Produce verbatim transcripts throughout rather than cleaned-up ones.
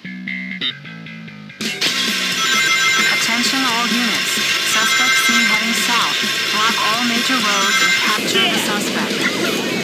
Attention all units. Suspect seen heading south. Block all major roads and capture the suspect.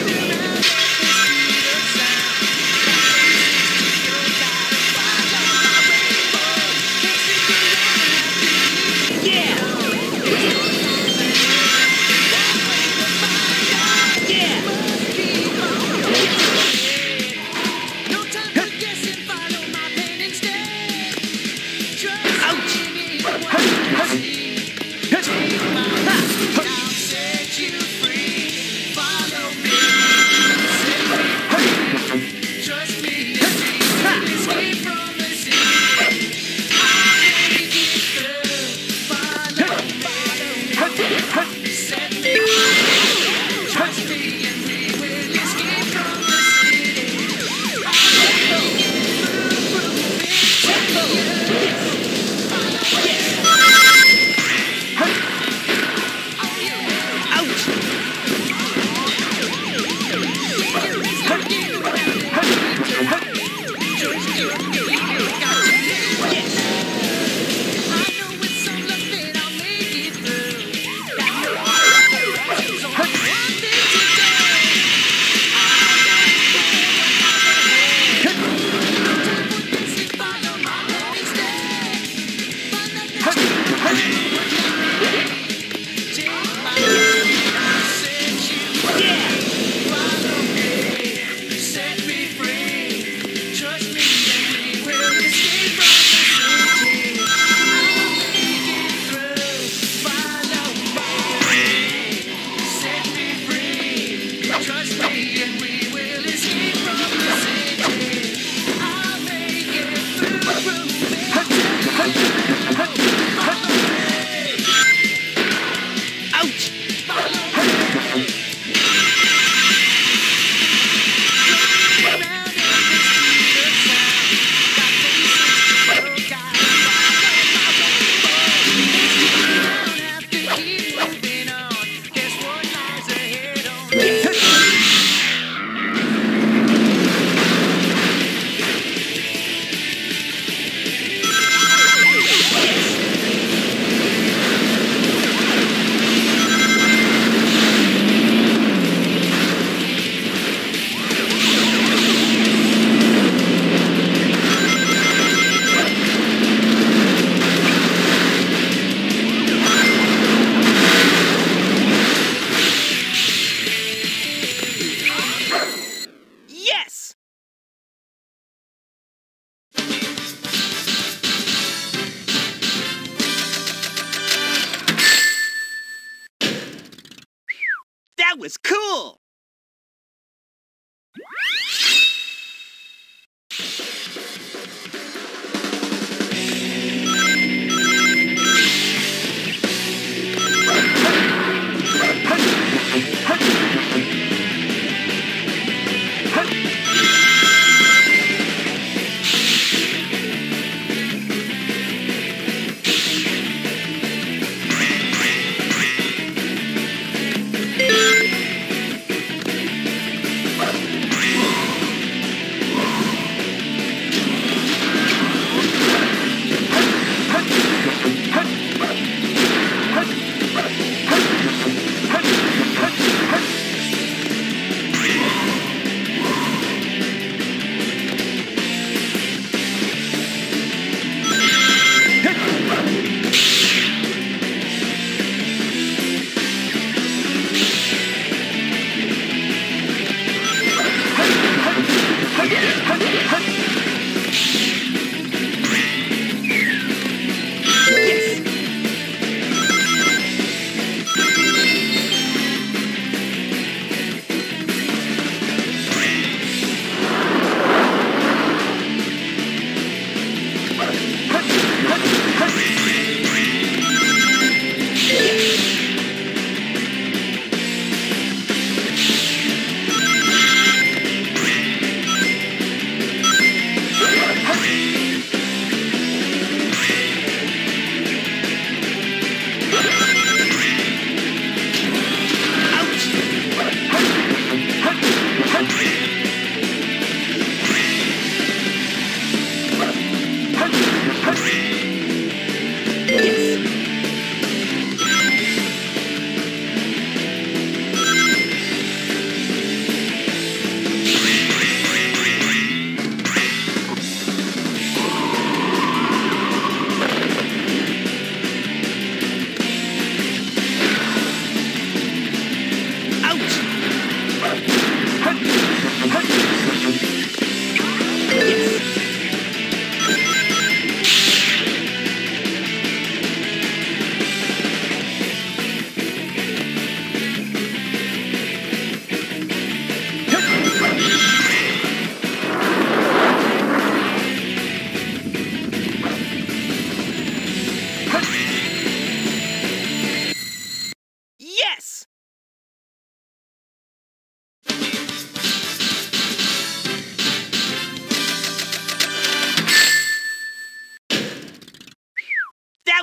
That was cool!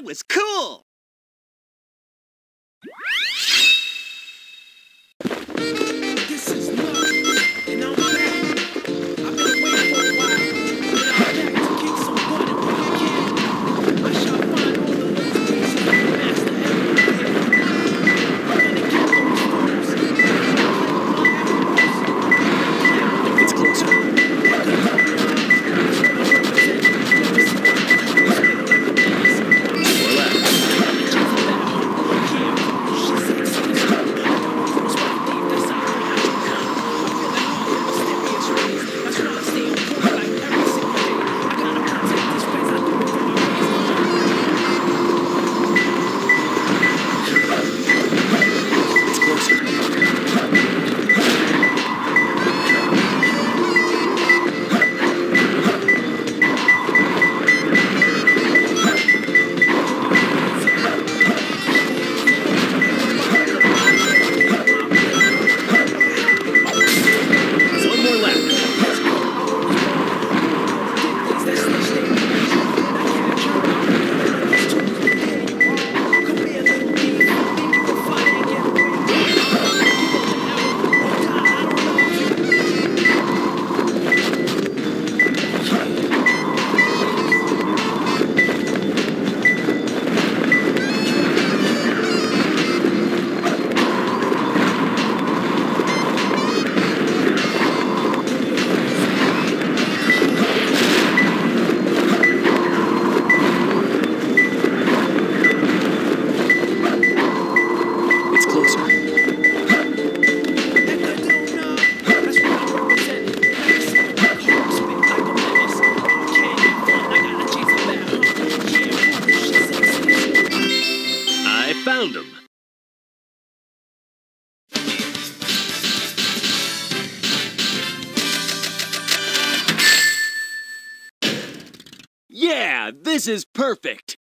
That was cool! This is love, and I'm back. I've been away for a while, but I'm back to kick some butt if I can. I shall find all the little things that I master every day. It's closer. Yeah, this is perfect.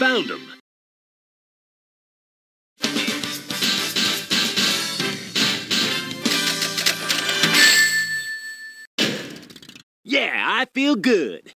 found him. Yeah, I feel good.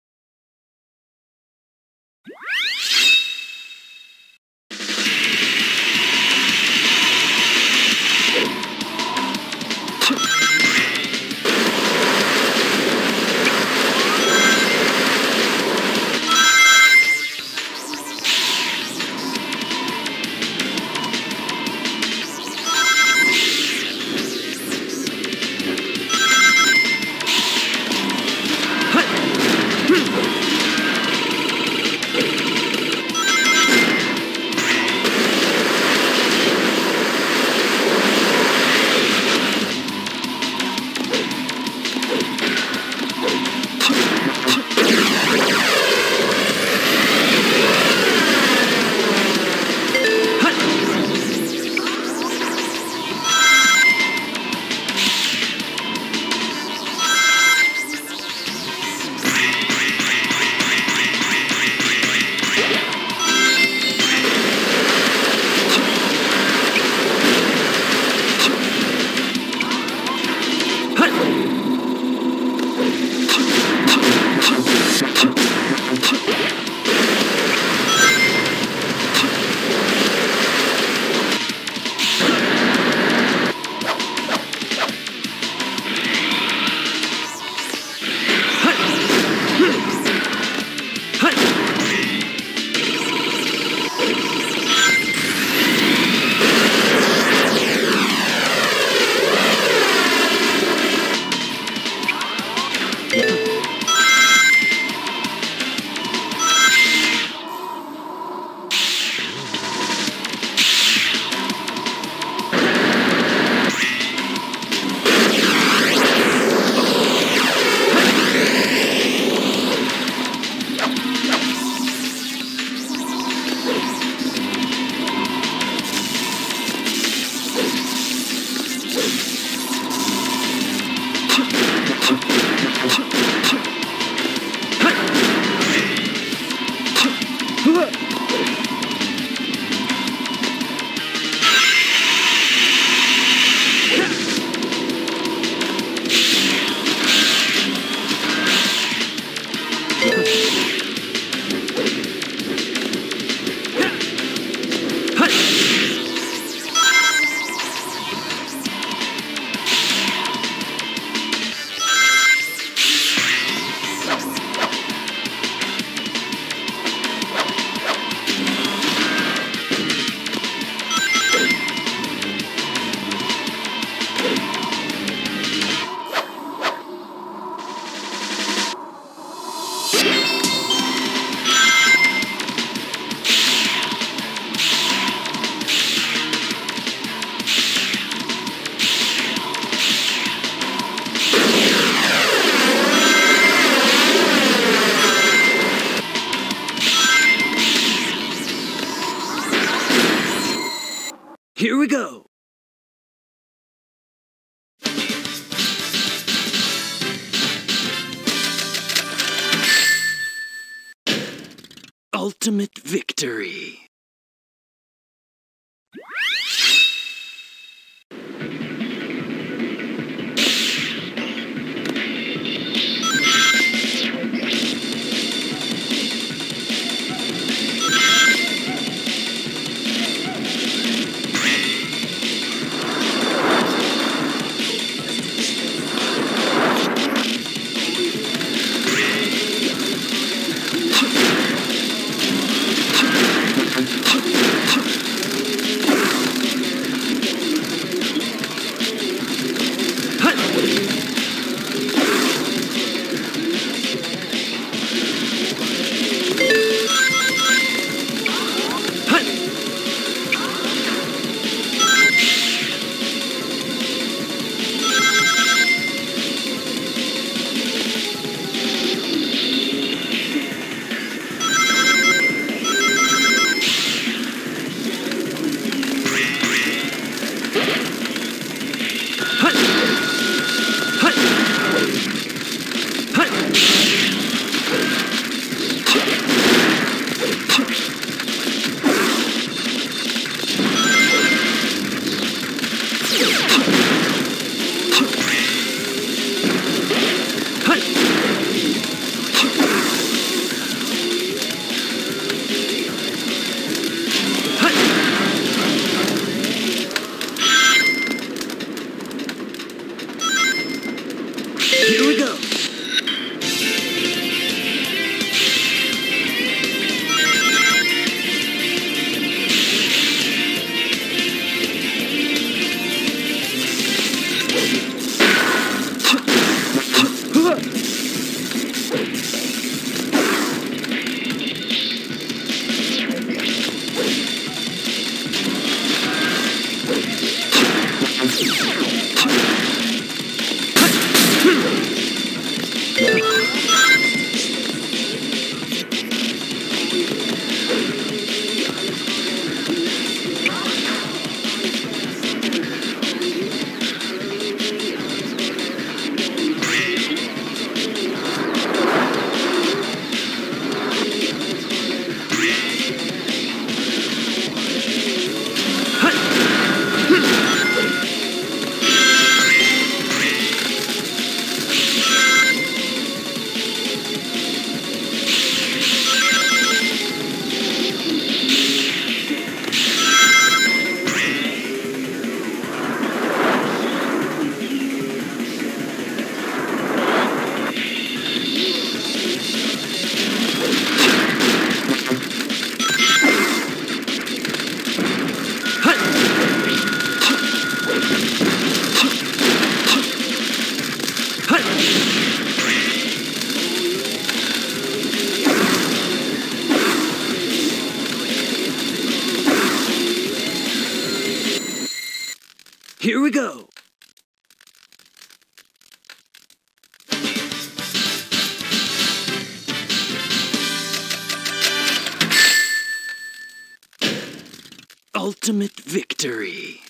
Here we go. Ultimate victory. Here we go. Ultimate victory.